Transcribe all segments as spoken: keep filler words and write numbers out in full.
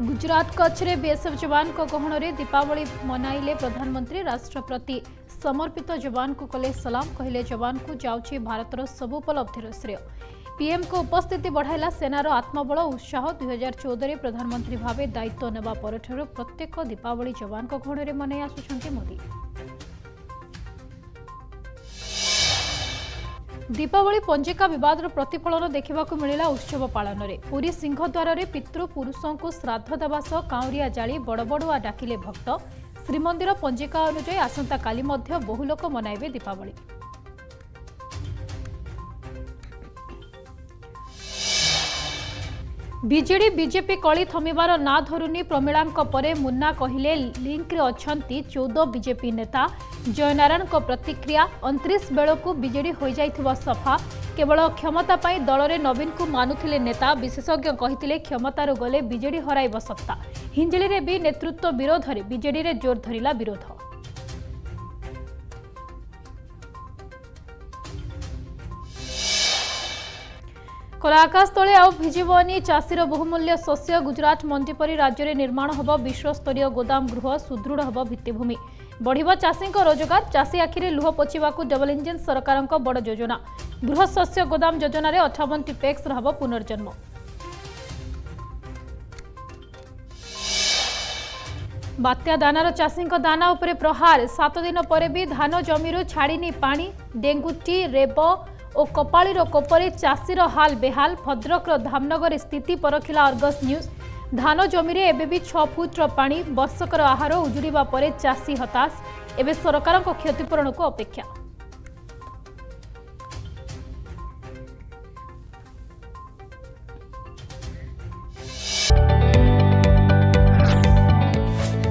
Gujarat कच्छरे BSF जवान को गहणरे दीपावली मनाइले प्रधानमंत्री। राष्ट्र प्रति समर्पित जवान को कले सलाम, कहले जवान को जाउछे भारतर सब उपलब्धिर श्रेय। पीएम को उपस्थिति बढ़ाइला सेनार आत्मबल उत्साह। दुई हजार चौदह प्रधानमंत्री भावे दायित्व नेबा परठरो प्रत्येक दीपावली जवान को गहणरे मनाई आसुछन्ते मोदी। दीपावली पंजिका विवादर प्रतिफलन देखा मिला उत्सव पालन में। पुरी सिंहद्वार में पितृपुरुषों को श्राद्ध देवा सह काउरिया जाली बड़बड़ुआ डाकिले भक्त। श्रीमंदिर पंजिका अनुजाई आसंता काली मध्य बहु लोक मनाइबे दीपावली। बीजेडी बीजेपी कली थमिबार ना धरुनी। प्रमिलांक परे मुन्ना कहिले लिंक रे अछंती चौदह बीजेपी नेता। जयनारायण को प्रतिक्रिया, उनतीस बेलू बीजेडी हो जाइथिबा सफा। केवल क्षमता पाई दल रे नवीन को मानुथिले नेता। विशेषज्ञ कहिथिले क्षमतार गले बीजेडी हराइबा सत्ता। हिंजिली रे भी नेतृत्व विरोध रे बीजेडी रे जोर धरिला विरोध। कला आकाश तले आउ भिजवनी चाषीर बहुमूल्य शस्य। गुजरात मंडी परी राज्य में निर्माण हम विश्वस्तरीय गोदाम गृह। सुदृढ़ हम भित्तिभूमि, बढ़िबो चाषीक रोजगार। चाषी आखिरे लुह पोछिबाकू डबल इंजिन सरकारक बड़ योजना। गृह शस्य गोदाम योजन में अठावन टी पैक्स हम पुनर्जन्म। बात्या दानार चाषी दाना उपरे प्रहार। सात दिन पर भी धान जमीरु छाड़िनी पानी। डेंगुटी रेब और कपाड़ी कोपरी चाषीर हाल बेहाल। भद्रकर धामनगर स्थिति परखिला अर्गस न्यूज। धान जमीन एबी छः फुट्र पानी। वर्षकर आहार उजुड़ा पर चाषी हताश। एवं सरकार क्षतिपूरण को अपेक्षा।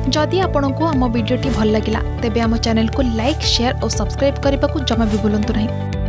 जदि आपंक आम भिड्टे भल लगा तेब आम चैनल को लाइक, शेयर और सब्सक्राइब करने को जमा भी भूलु ना।